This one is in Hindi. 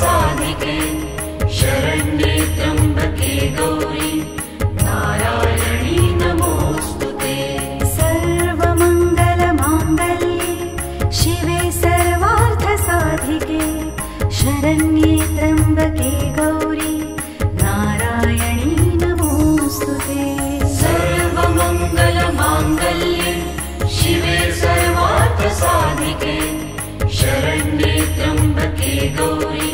साधिके शरण्ये त्र्यम्बके गौरी नारायणी नमोऽस्तु ते। सर्वमङ्गलमाङ्गल्ये शिवे सर्वार्थसाधिके शरण्ये त्र्यम्बके गौरी नारायणी नमोऽस्तु ते। सर्वमङ्गलमाङ्गल्ये शिवे सर्वार्थसाधिके शरण्ये त्र्यम्बके गौरी